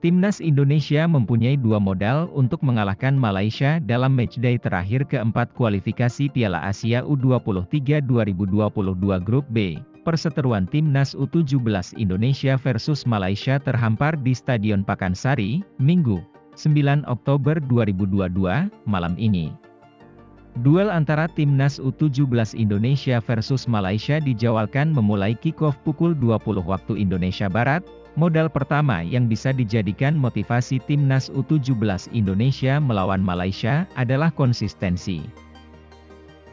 Timnas Indonesia mempunyai dua modal untuk mengalahkan Malaysia dalam matchday terakhir keempat kualifikasi Piala Asia U23 2022 Grup B. Perseteruan Timnas U17 Indonesia versus Malaysia terhampar di Stadion Pakansari, Minggu, 9 Oktober 2022, malam ini. Duel antara Timnas U17 Indonesia versus Malaysia dijadwalkan memulai kick-off pukul 20 waktu Indonesia Barat. Modal pertama yang bisa dijadikan motivasi Timnas U17 Indonesia melawan Malaysia adalah konsistensi.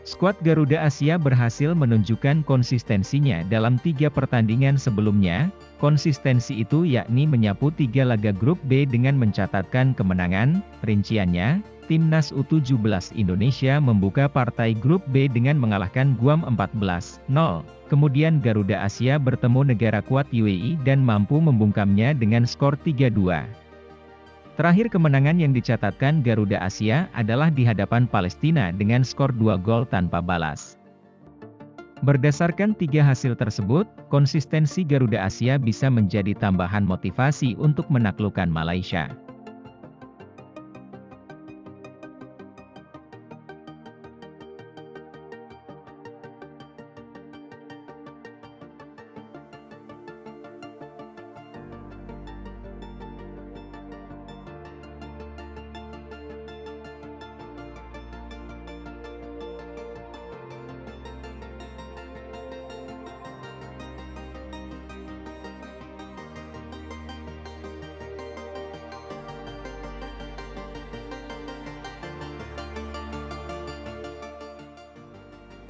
Skuad Garuda Asia berhasil menunjukkan konsistensinya dalam 3 pertandingan sebelumnya. Konsistensi itu yakni menyapu 3 laga Grup B dengan mencatatkan kemenangan. Rinciannya, Timnas U17 Indonesia membuka partai Grup B dengan mengalahkan Guam 14-0. Kemudian Garuda Asia bertemu negara kuat UAE dan mampu membungkamnya dengan skor 3-2. Terakhir kemenangan yang dicatatkan Garuda Asia adalah di hadapan Palestina dengan skor 2 gol tanpa balas. Berdasarkan 3 hasil tersebut, konsistensi Garuda Asia bisa menjadi tambahan motivasi untuk menaklukkan Malaysia.